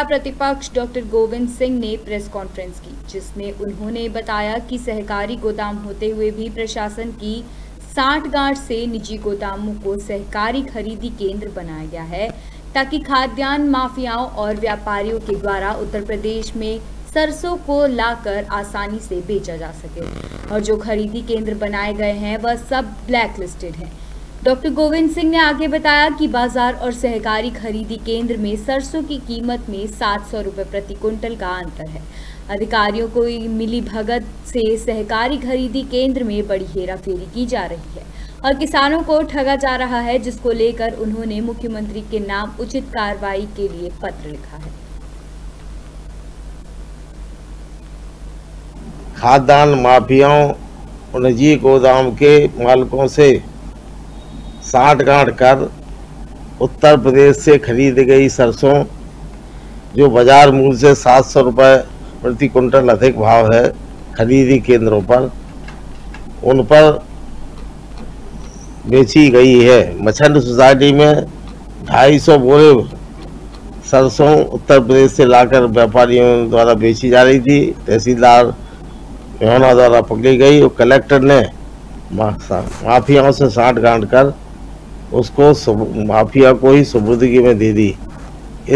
प्रतिपक्ष डॉक्टर गोविंद सिंह ने press conference की, जिसमें उन्होंने बताया कि सहकारी गोदाम होते हुए भी प्रशासन की सांठगांठ से निजी गोदामों को सहकारी खरीदी केंद्र बनाया गया है ताकि खाद्यान्न माफियाओं और व्यापारियों के द्वारा उत्तर प्रदेश में सरसों को लाकर आसानी से बेचा जा सके और जो खरीदी केंद्र बनाए गए हैं वह सब ब्लैक लिस्टेड हैं। डॉक्टर गोविंद सिंह ने आगे बताया कि बाजार और सहकारी खरीदी केंद्र में सरसों की कीमत में 700 रुपये प्रति क्विंटल का अंतर है। अधिकारियों को मिली भगत से सहकारी खरीदी केंद्र में बड़ी हेराफेरी की जा रही है और किसानों को ठगा जा रहा है, जिसको लेकर उन्होंने मुख्यमंत्री के नाम उचित कार्रवाई के लिए पत्र लिखा है। खाद्यान्न माफियाओं और निजी गोदाम के मालिकों से सांठगांठ कर उत्तर प्रदेश से खरीद गई सरसों जो बाजार मूल्य से 700 रुपये प्रति क्विंटल अधिक भाव है खरीदी केंद्रों पर, उन पर बेची गई है। मचंद सोसाइटी में 250 बोरे सरसों उत्तर प्रदेश से लाकर व्यापारियों द्वारा बेची जा रही थी। तहसीलदार योना द्वारा पकड़ी गई और कलेक्टर ने माफियाओं से सांठगांठ कर उसको माफिया को ही सुपुर्दगी में दे दी।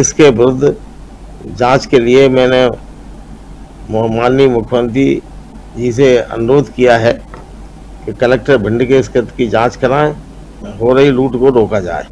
इसके विरुद्ध जांच के लिए मैंने माननीय मुख्यमंत्री जी से अनुरोध किया है कि कलेक्टर भिंड के इस कृत्य की जांच कराएं, हो रही लूट को रोका जाए।